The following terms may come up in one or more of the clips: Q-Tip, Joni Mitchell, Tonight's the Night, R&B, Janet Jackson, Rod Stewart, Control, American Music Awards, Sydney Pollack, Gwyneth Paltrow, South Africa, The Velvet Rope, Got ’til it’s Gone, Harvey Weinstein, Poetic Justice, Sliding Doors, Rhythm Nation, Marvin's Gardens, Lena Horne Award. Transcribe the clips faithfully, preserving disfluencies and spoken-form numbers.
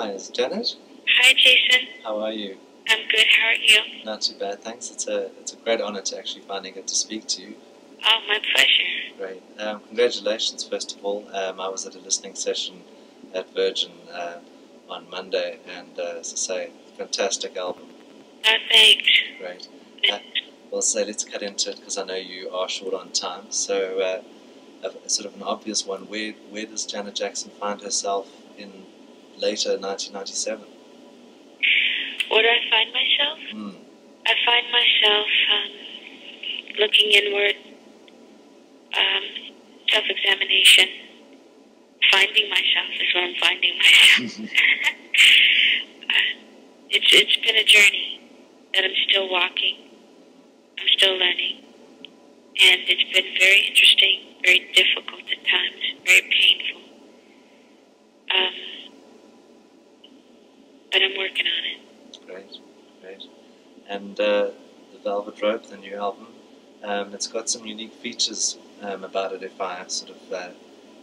Nice. Janet? Hi, Jason. How are you? I'm good. How are you? Not too bad, thanks. It's a, it's a great honor to actually finally get to speak to you. Oh, my pleasure. Great. Um, congratulations, first of all. Um, I was at a listening session at Virgin uh, on Monday, and uh, as I say, fantastic album. Oh, thanks. Great. Uh, well, so let's cut into it, because I know you are short on time. So, uh, a, sort of an obvious one, where, where does Janet Jackson find herself in later nineteen ninety-seven? Where do I find myself? Mm. I find myself um, looking inward, um, self-examination, finding myself is where I'm finding myself. uh, it's it's been a journey that I'm still walking. I'm still learning, and it's been very interesting, very difficult at times, very painful. Um, but I'm working on it. Great, great. And uh, The Velvet Rope, the new album, um, it's got some unique features um, about it, if I sort of uh,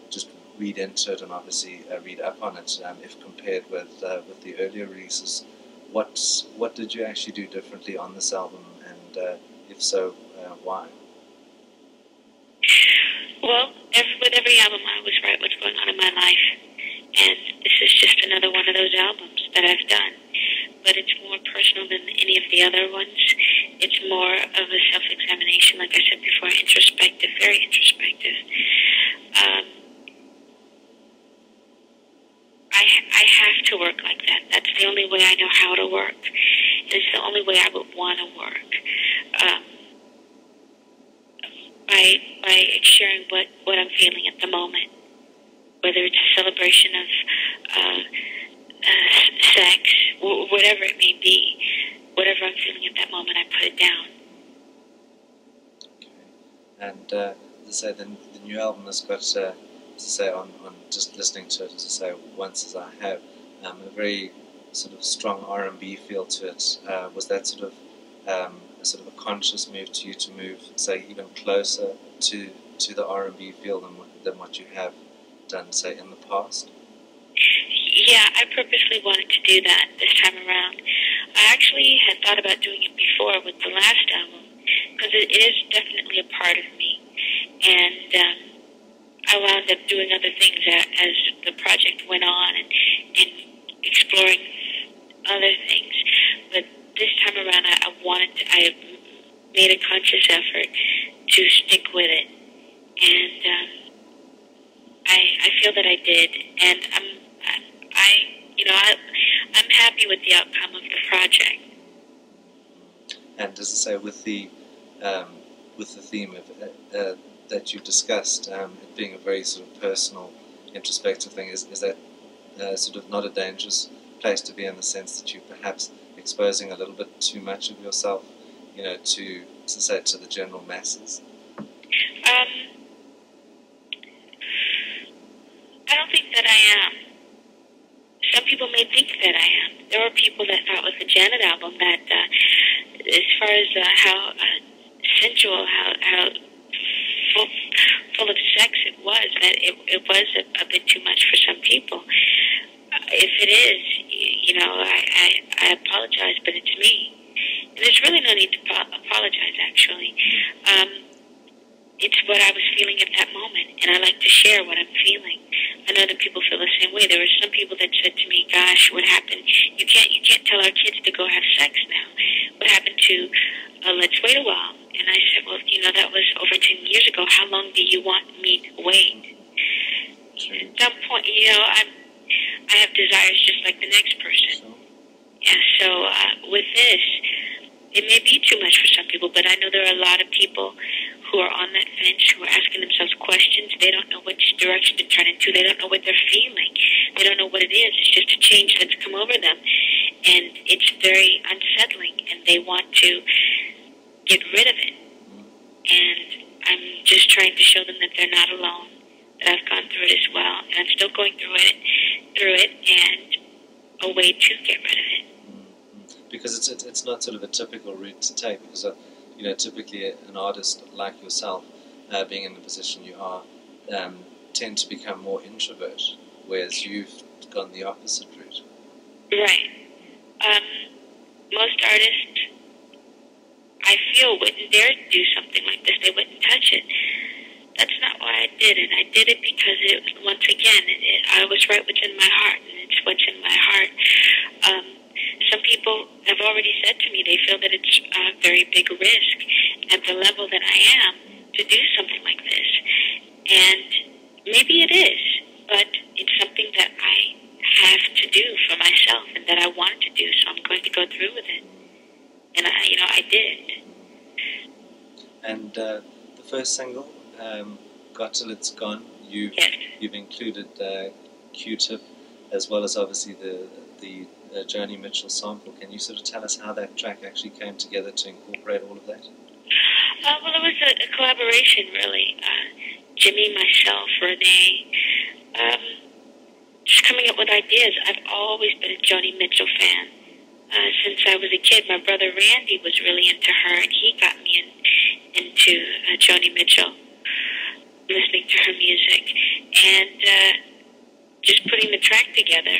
just read into it and obviously uh, read up on it, um, if compared with uh, with the earlier releases. What, what did you actually do differently on this album, and uh, if so, uh, why? Well, every, with every album I always write what's going on in my life, and this is just another one of those albums that I've done. But it's more personal than any of the other ones. It's more of a self-examination, like I said before, introspective, very introspective. Um, I, I have to work like that. That's the only way I know how to work. It's the only way I would want to work. Um, by, by sharing what, what I'm feeling at the moment, whether it's a celebration of... Uh, Uh, sex, w whatever it may be, whatever I'm feeling at that moment, I put it down. Okay. And uh, as I say, the, the new album has got, uh, as I say, on, on just listening to it, as I say, once as I have, um, a very sort of strong R and B feel to it. Uh, was that sort of um, a sort of a conscious move to you to move, say, even closer to to the R and B feel than than what you have done, say, in the past? Yeah, I purposely wanted to do that this time around. I actually had thought about doing it before with the last album, because it is definitely a part of me. And um, I wound up doing other things as the project went on, and, and exploring other things. But this time around, I, I wanted to, I made a conscious effort to stick with it. And um, I, I feel that I did, and I'm I, you know, I, I'm happy with the outcome of the project. And as I say, with the, um, with the theme of, uh, uh, that you've discussed, um, it being a very sort of personal, introspective thing, is, is that uh, sort of not a dangerous place to be, in the sense that you're perhaps exposing a little bit too much of yourself, you know, to, as I say, to the general masses? Um, I don't think that I am. Some people may think that I am. There were people that thought with the Janet album that, uh, as far as uh, how uh, sensual, how, how full, full of sex it was, that it, it was a, a bit too much for some people. Uh, if it is, you, you know, I, I, I apologize, but it's me. And there's really no need to apologize, actually. Um, it's what I was feeling at that moment, and I like to share what I'm feeling. I know that people feel the same way. There were some people that said to me, gosh, what happened? You can't you can't tell our kids to go have sex now. What happened to uh, let's wait a while? And I said, well, you know, that was over ten years ago. How long do you want me to wait? At some point, you know, I'm, I have desires just like the next person. Yeah, so uh, with this, it may be too much for some people, but I know there are a lot of people who are on that fence, who are asking themselves questions. They don't know which direction to turn into. They don't know what they're feeling. They don't know what it is. It's just a change that's come over them. And it's very unsettling, and they want to get rid of it. And I'm just trying to show them that they're not alone, that I've gone through it as well. And I'm still going through it, through it, and a way to get rid of it. Because it's, it's not sort of a typical route to take, because... I You know, typically an artist like yourself, uh, being in the position you are, um, tend to become more introvert, whereas you've gone the opposite route. Right. Um, most artists, I feel, wouldn't dare do something like this. They wouldn't touch it. That's not why I did it. I did it because it was, once again, it, it, I was right within my heart, and it's what's in my heart. Um, some people have already said to me they feel that it's a very big risk at the level that I am to do something like this. And maybe it is, but it's something that I have to do for myself and that I wanted to do, so I'm going to go through with it. And, I, you know, I did. And uh, the first single, Um, Got 'Til It's Gone, you've, yes. you've included uh, Q-Tip, as well as obviously the the uh, Joni Mitchell sample. Can you sort of tell us how that track actually came together to incorporate all of that? Uh, well, it was a, a collaboration, really. Uh, Jimmy, myself, Renee, um, just coming up with ideas. I've always been a Joni Mitchell fan. Uh, since I was a kid, my brother Randy was really into her, and he got me in, into uh, Joni Mitchell, listening to her music, and uh, just putting the track together,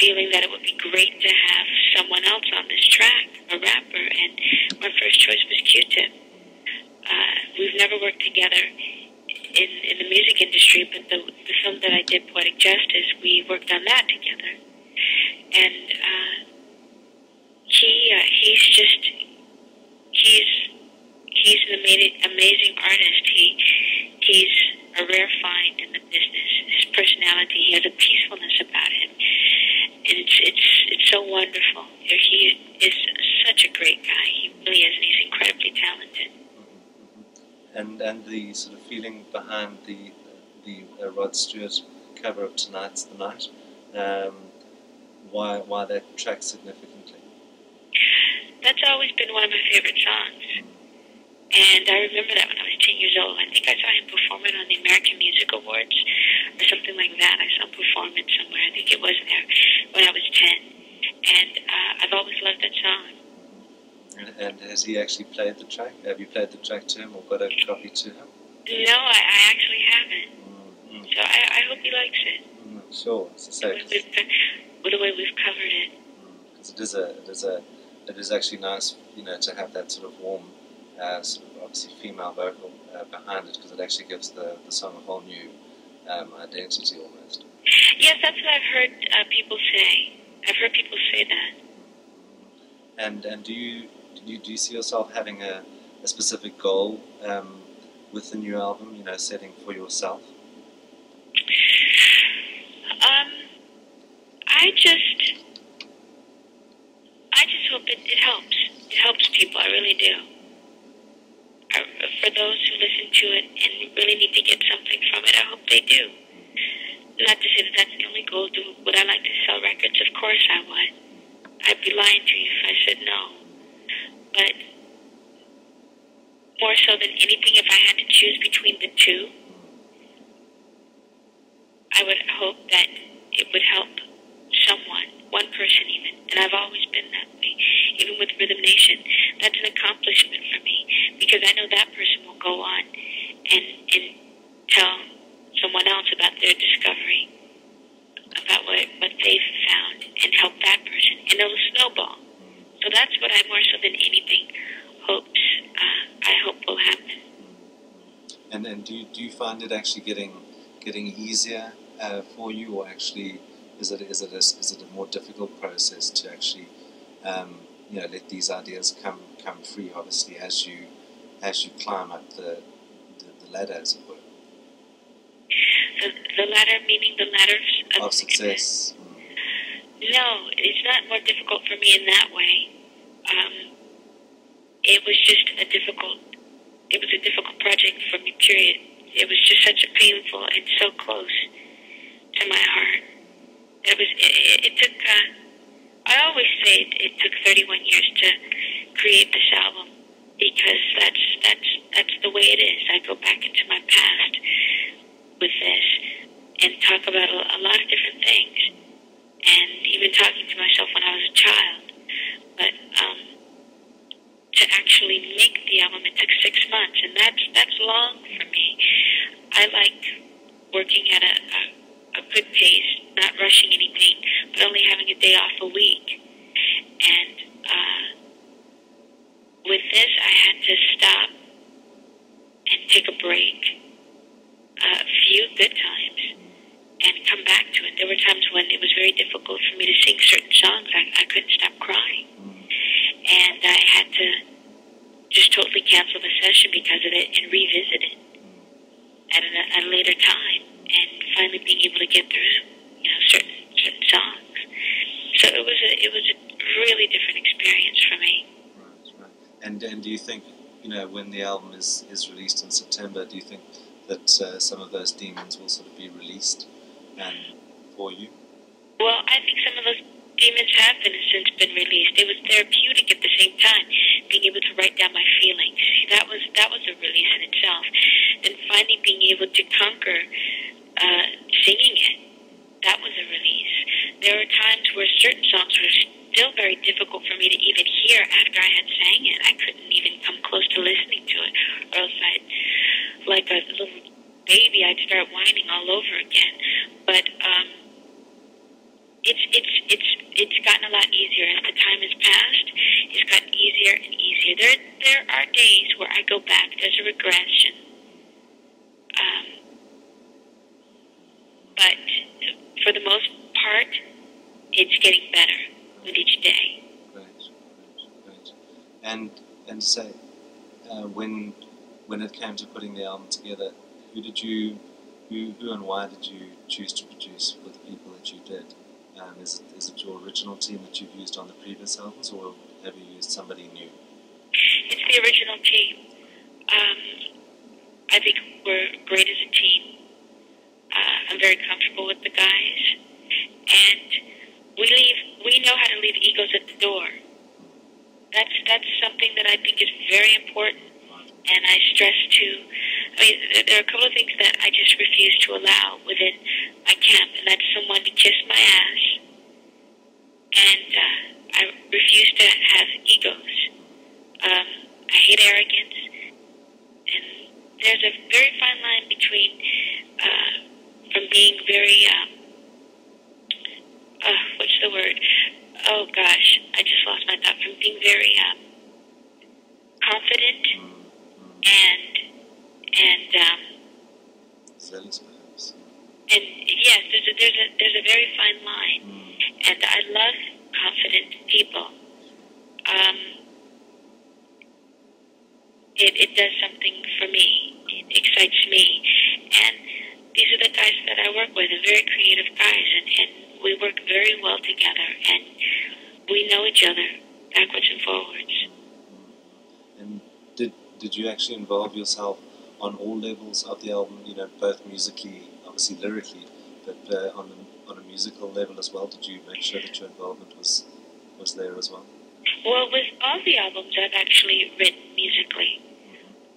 feeling that it would be great to have someone else on this track, a rapper, and my first choice was Q-Tip. Uh, we've never worked together in, in the music industry, but the, the film that I did, Poetic Justice, we worked on that together. And uh, he uh, he's just, he's He's an amazing, amazing artist. He, he's a rare find in the business. His personality, he has a peacefulness about him. And it's, it's, it's so wonderful. He is such a great guy. He really is, and he's incredibly talented. Mm-hmm. And and the sort of feeling behind the, the uh, Rod Stewart cover of Tonight's the Night, um, why, why that track significantly? That's always been one of my favorite songs. And I remember that when I was ten years old. I think I saw him perform it on the American Music Awards or something like that. I saw him perform it somewhere. I think it was there when I was ten. And uh, I've always loved that song. And, and has he actually played the track? Have you played the track to him or got a copy to him? No, I, I actually haven't. Mm-hmm. So I, I hope he likes it. Mm-hmm. Sure. It's the same. The way we've, the way we've covered it. Because it is a, it is a, it is actually nice, you know, to have that sort of warm, Uh, sort of obviously female vocal uh, behind it, because it actually gives the, the song a whole new um, identity almost. Yes, that's what I've heard uh, people say. I've heard people say that. And and do you do you, do you see yourself having a, a specific goal um, with the new album? You know, setting for yourself. Um, I just I just hope it, it helps. It helps people. I really do. For those who listen to it and really need to get something from it, I hope they do. Not to say that that's the only goal. Do would I like to sell records? Of course I would. I'd be lying to you if I said no. But more so than anything, if I had to choose between the two, I would hope that it would help someone, one person even. And I've always been that way, even with Rhythm Nation. That's an accomplishment for me, because I know that person will go on and, and tell someone else about their discovery, about what, what they've found, and help that person, and it'll snowball. So that's what I, more so than anything, hopes, uh, I hope will happen. And then do you, do you find it actually getting getting easier uh, for you, or actually is it, is, it a, is it a more difficult process to actually um, you know, let these ideas come come free, obviously, as you as you climb up the, the, the ladder, as it were? The, the ladder, meaning the ladder of, of success. Mm. No, it's not more difficult for me in that way. Um, it was just a difficult, it was a difficult project for me, period. It was just such a painful and so close to my heart. It was, it, it took, uh, I always say it, it took thirty-one years to create this album, because that's that's that's the way it is. I go back into my past with this and talk about a, a lot of different things, and even talking to myself when I was a child. But um, to actually make the album, it took six months, and that's that's long for me. I like working at a, a, a good pace, not rushing anything, but only having a day off a week. And uh, with this, I had to stop and take a break, a few good times, and come back to it. There were times when it was very difficult for me to sing certain songs. I, I couldn't stop crying. And I had to just totally cancel the session because of it and revisit it at a, a later time, and finally being able to get through, you know, certain, certain songs. So it was, a, it was a really different experience for me. Right, right. And, and do you think, you know, when the album is, is released in September, do you think that uh, some of those demons will sort of be released and for you? Well, I think some of those demons have been since been released. It was therapeutic at the same time, being able to write down my feelings. See, that was that was a release in itself. And finally being able to conquer uh, singing it, that was a release. There were times where certain songs were still very difficult for me to even hear after I had sang it. I couldn't even come close to listening to it, or else I'd, like a little baby, I'd start whining all over again. But um, it's it's it's it's gotten a lot easier as the time has passed. It's gotten easier and easier. There there are days where I go back. There's a regression, um, but for the most part, it's getting better with each day. Great, great, great. And and so uh, when when it came to putting the album together, who did you? Who, who and why did you choose to produce with the people that you did? Um, is, it, is it your original team that you've used on the previous albums, or have you used somebody new? It's the original team. Um, I think we're great as a team. Uh, I'm very comfortable with the guys. And we leave. We know how to leave egos at the door. That's, that's something that I think is very important. And I stress to... I mean, there are a couple of things that I just refuse to allow within my camp, and that's someone to kiss my ass, and uh, I refuse to have egos. Um, I hate arrogance, and there's a very fine line between uh, from being very, um, uh, what's the word? Oh gosh, I just lost my thought. From being very um, confident and And, um, zealous, perhaps. And, yes, there's a, there's a, there's a very fine line. Mm. And I love confident people. Um, it, it does something for me. It excites me. And these are the guys that I work with. They're very creative guys, and, and we work very well together. And we know each other backwards and forwards. And did, did you actually involve yourself on all levels of the album, you know, both musically, obviously lyrically, but uh, on a, on a musical level as well? Did you make sure that your involvement was was there as well? Well, with all the albums, I've actually written musically.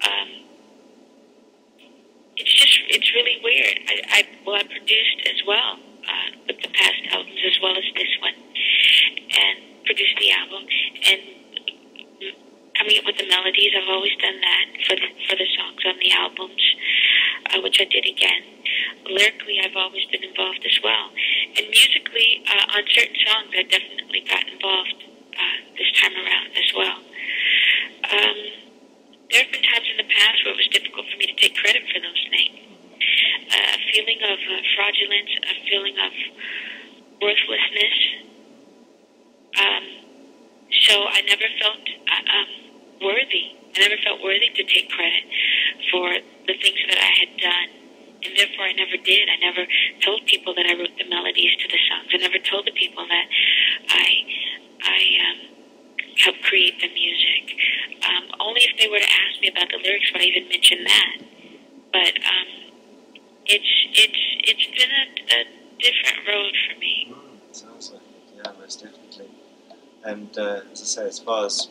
Um, it's just, it's really weird. I, I well, I produced as well uh, with the past albums as well as this one, and produced the album and coming up with the melodies. I've always done that for the, for the songs on the albums, uh, which I did again. Lyrically, I've always been involved as well. And musically, uh, on certain songs, I definitely got involved uh, this time around as well. Um, there have been times in the past where it was difficult for me to take credit for those things. Uh, a feeling of uh, fraudulence, a feeling of worthlessness. Um, so I never felt... Uh, um, worthy. I never felt worthy to take credit for the things that I had done, and therefore I never did. I never told people that I wrote the melodies to the songs. I never told the people that I I um, helped create the music. Um, only if they were to ask me about the lyrics would I even mention that. But um, it's it's it's been a, a different road for me. Mm, sounds like it. Yeah, most definitely. And uh, as I say, as far as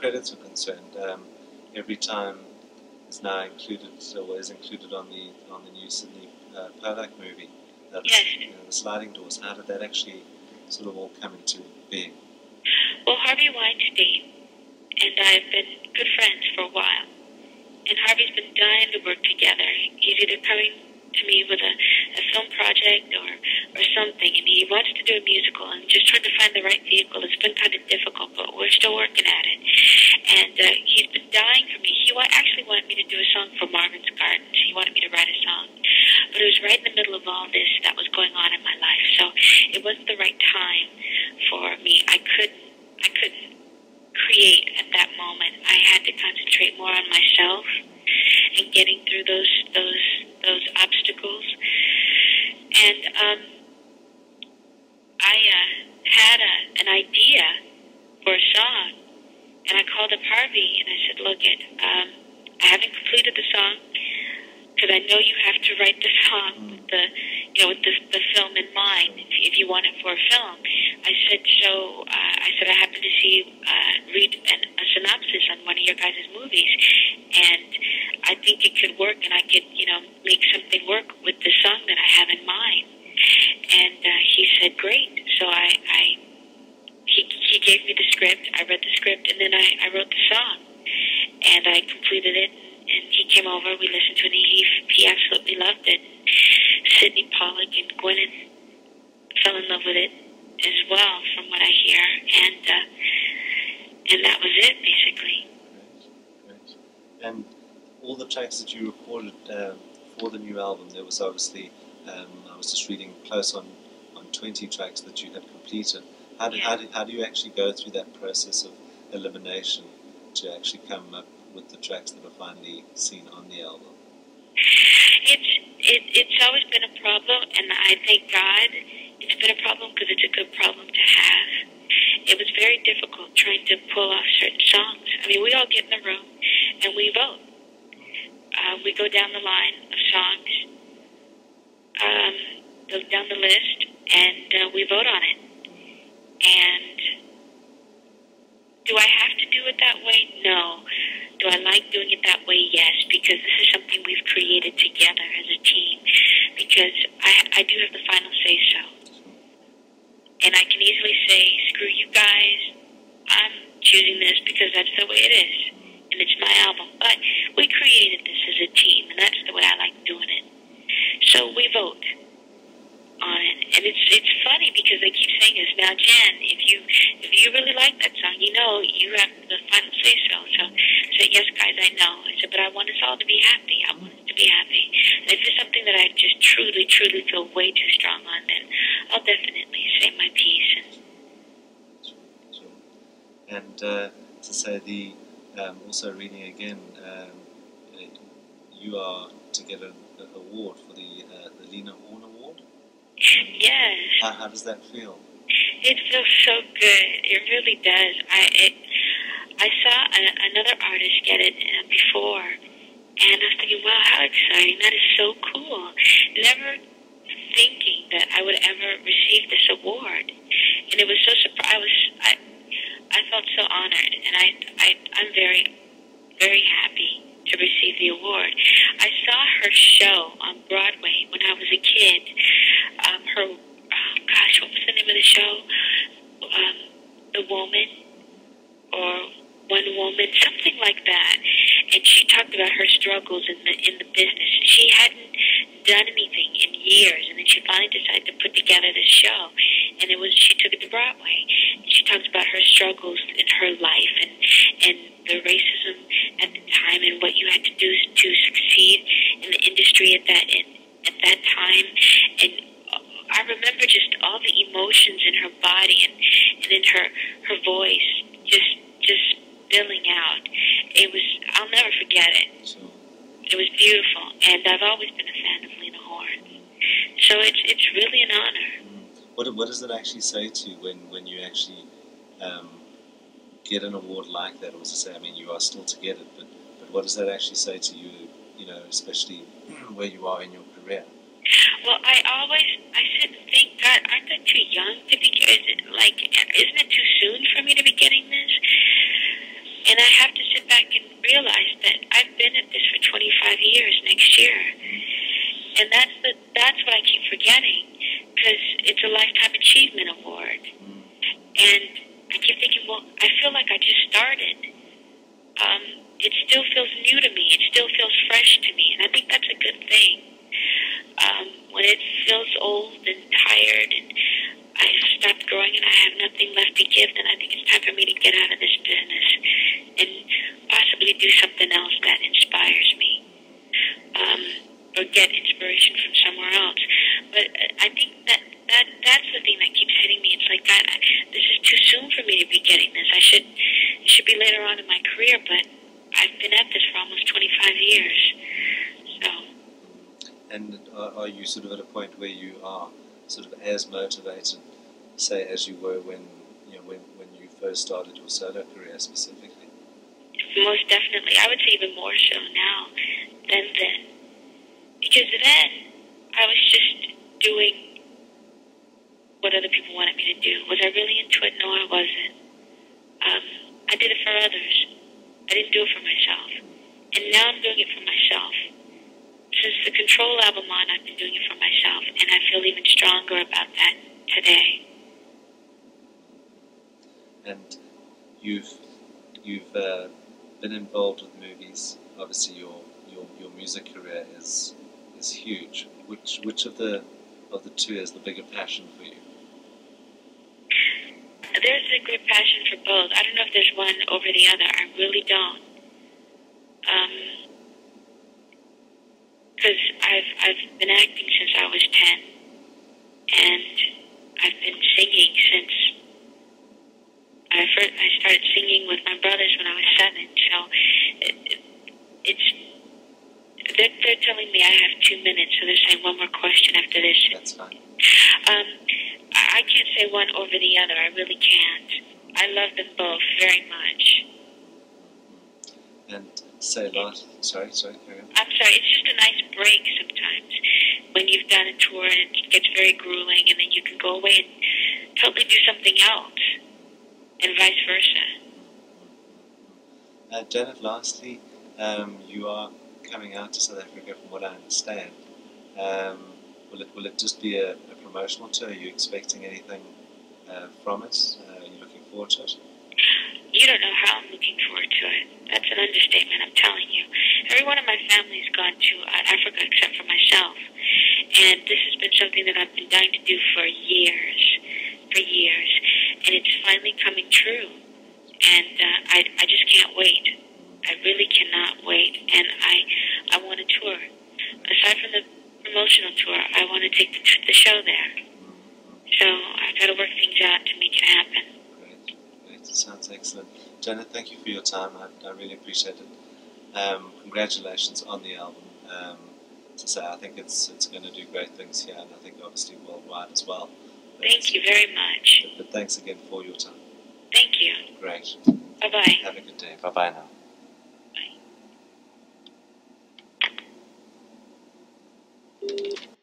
credits are concerned, um, every time is now included, always included on the on the new Sydney uh, Pollack movie, that yes. is, you know, the Sliding Doors. How did that actually sort of all come into being? Well, Harvey Weinstein and I have been good friends for a while, and Harvey's been dying to work together. He's either coming to me with a, a film project or or something, and he wants to do a musical, and just trying to find the right vehicle. It's been kind of difficult, but we're still working at it. And uh, he's been dying for me. He wa actually wanted me to do a song for Marvin's Gardens. He wanted me to write a song. But it was right in the middle of all this that was going on in my life, so it wasn't the right time for me. I couldn't, I couldn't create at that moment. I had to concentrate more on myself and getting through those those those obstacles. And um, I uh, had a, an idea for a song, and I called up Harvey and I said, "Look, it, um, I haven't completed the song because I know you have to write the song with the, you know, with the, the film in mind if, if you want it for a film." I said, "So uh, I said I happened to see uh, read an, a synopsis on one of your guys' movies, and I think it could work, and I could, you know, make something work with the song that I have in mind." And uh, he said, "Great." So I, I he, he gave me the script. I read the script, and then I, I wrote the song, and I completed it. And he came over. We listened to it. And he he absolutely loved it. Sydney Pollack and Gwyneth fell in love with it as well, from what I hear, and uh, and that was it, basically. Great, great. And all the tracks that you recorded um, for the new album, there was obviously, um, I was just reading, close on, on twenty tracks that you had completed. How do, yeah. how, do, how do you actually go through that process of elimination to actually come up with the tracks that are finally seen on the album? It's, it, it's always been a problem, and I thank God it's been a problem because it's a good problem to have. It was very difficult trying to pull off certain songs. I mean, we all get in the room and we vote. Uh, we go down the line of songs, um, go down the list, and uh, we vote on it. And do I have to do it that way? No. Do I like doing it that way? Yes, because this is something we've created together as a team, because I, I do have the final say-so. And I can easily say, screw you guys, I'm choosing this because that's the way it is. And it's my album, but we created this as a team, and that's the way I like doing it. So we vote on it, and it's it's funny because they keep saying this now, Jan, if you if you really like that song, you know you have the final say so. So I said, yes, guys, I know. I said, but I want us all to be happy. I want us to be happy. And if there's something that I just truly, truly feel way too strong on, then I'll definitely say my piece. And sure, sure. and uh, to say the. Um, also reading again, um, you are to get an award for the, uh, the Lena Horne Award. Yes. How, how does that feel? It feels so good. It really does. I it, I saw a, another artist get it uh, before, and I was thinking, wow, how exciting! That is so cool. Never thinking that I would ever receive this award, and it was so surprising. I was. I, I felt so honored, and I, I, I'm very, very happy to receive the award. I saw her show on Broadway when I was a kid. Um, her, oh gosh, what was the name of the show? Um, The Woman, or One Woman, something like that. And she talked about her struggles in the in the business. She hadn't done anything in years, and then she finally decided to put together this show. And it was she took it to Broadway. She talks about her struggles in her life and and the racism at the time and what you had to do to succeed in the industry at that in, at that time. And I remember just all the emotions in her body and, and in her her voice just just spilling out. It was I'll never forget it. It was beautiful, and I've always been a fan of Lena Horne. So it's it's really an honor. What, what does it actually say to you when, when you actually um, get an award like that? Or as I say, I mean, you are still to get it, but, but what does that actually say to you, you know, especially where you are in your career? Well, I always, I said, thank God, aren't I too young to be, is it like, isn't it too soon for me to be getting this? And I have to sit back and realize that I've been at this for twenty-five years next year. And that's the, that's what I keep forgetting, because it's a Lifetime Achievement Award. And I keep thinking, well, I feel like I just started. Um, it still feels new to me. It still feels fresh to me. And I think that's a good thing. Um, when it feels old and tired, and I've stopped growing and I have nothing left to give, then I think it's time for me to get out of this business and possibly do something else that inspires me, um, or get inspiration from somewhere else. But I think that, that that's the thing that keeps hitting me. It's like, God, I, this is too soon for me to be getting this. I should, it should be later on in my career, but I've been at this for almost twenty-five years. So. And are, are you sort of at a point where you are sort of as motivated, say, as you were when you know when when you first started your solo career specifically? Most definitely, I would say even more so now than then, because then I was just doing what other people wanted me to do. Was I really into it? No, I wasn't. Um, I did it for others. I didn't do it for myself, and now I'm doing it for myself. Since the Control album on, I've been doing it for myself, and I feel even stronger about that today. And you've you've uh, been involved with movies. Obviously, your your your music career is is huge. Which which of the of the two is the bigger passion for you? There's a great passion for both. I don't know if there's one over the other. I really don't. Um, because I've, I've been acting since I was ten. And I've been singing since... I, first, I started singing with my brothers when I was seven. So it, it, it's... They're, they're telling me I have two minutes, so they're saying one more question after this. That's fine. Um... I can't say one over the other. I really can't. I love them both very much. And say last... Sorry, sorry, carry on. I'm sorry. It's just a nice break sometimes when you've done a tour and it gets very grueling, and then you can go away and totally do something else, and vice versa. Uh, Janet, lastly, um, you are coming out to South Africa, from what I understand. Um, Will it, will it just be a, a promotional tour? Are you expecting anything uh, from it? Uh, are you looking forward to it? You don't know how I'm looking forward to it. That's an understatement, I'm telling you. Everyone in my family's gone to uh, Africa except for myself. And this has been something that I've been dying to do for years, for years. And it's finally coming true. And uh, I, I just can't wait. I really cannot wait. And I, I want to tour. Aside from the promotional tour, I want to take the, the show there. So I've got to work things out to make it happen. Great, great. Sounds excellent. Janet, thank you for your time. I, I really appreciate it. Um, congratulations on the album. Um, as I say, I think it's it's going to do great things here, and I think obviously worldwide as well. But thank you very much. But, but thanks again for your time. Thank you. Great. Bye-bye. Have a good day. Bye-bye now. Thank you.